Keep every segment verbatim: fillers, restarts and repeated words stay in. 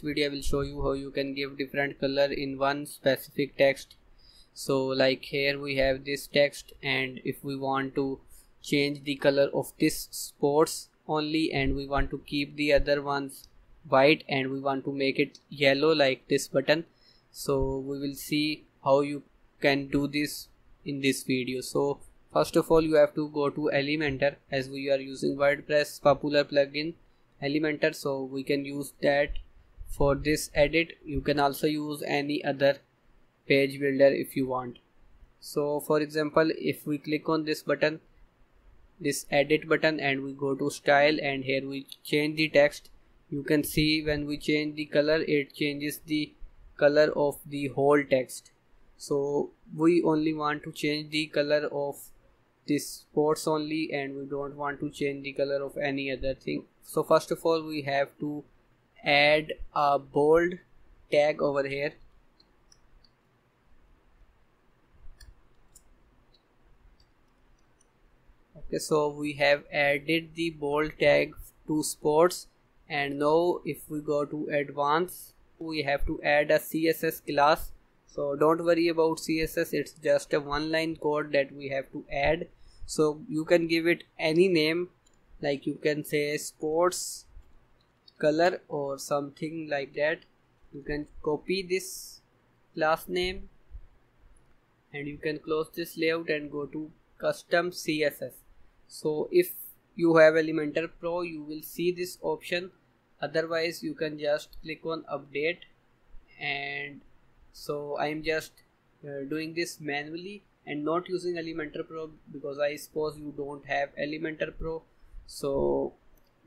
this video I will show you how you can give different color in one specific text. So like here we have this text, and if we want to change the color of this sports only and we want to keep the other ones white and we want to make it yellow like this button, so we will see how you can do this in this video. So first of all, you have to go to Elementor. As we are using WordPress popular plugin Elementor, so we can use that for this edit. You can also use any other page builder if you want. So for example, if we click on this button, this edit button, and we go to style, and here we change the text. You can see when we change the color, it changes the color of the whole text. So we only want to change the color of this sports only, and we don't want to change the color of any other thing. So first of all, we have to add a bold tag over here. Okay, so we have added the bold tag to sports, and now if we go to advanced, we have to add a C S S class. So don't worry about C S S, it's just a one line code that we have to add. So you can give it any name, like you can say sports color or something like that. You can copy this class name and you can close this layout and go to custom C S S. So if you have Elementor Pro, you will see this option, otherwise you can just click on update. And so I am just uh, doing this manually and not using Elementor Pro, because I suppose you don't have Elementor Pro. So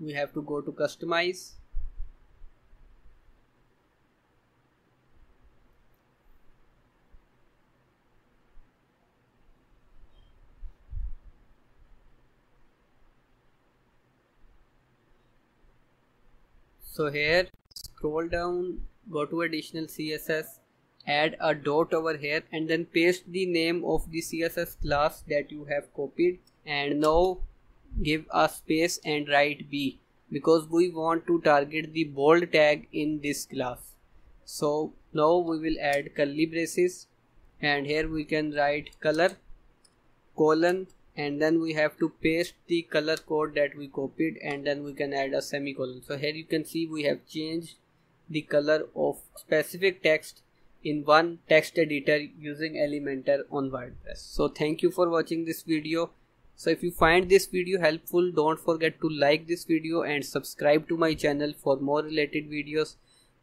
we have to go to customize, so here scroll down, go to additional C S S, add a dot over here, and then paste the name of the C S S class that you have copied. And now give a space and write B, because we want to target the bold tag in this class. So now we will add curly braces, and here we can write color colon, and then we have to paste the color code that we copied, and then we can add a semicolon. So here you can see we have changed the color of specific text in one text editor using Elementor on WordPress. So thank you for watching this video. So if you find this video helpful, don't forget to like this video and subscribe to my channel for more related videos.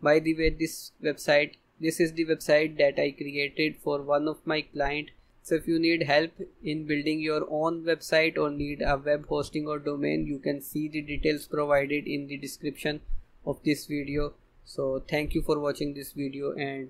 By the way, this website, this is the website that I created for one of my client. So if you need help in building your own website or need a web hosting or domain, you can see the details provided in the description of this video. So thank you for watching this video, and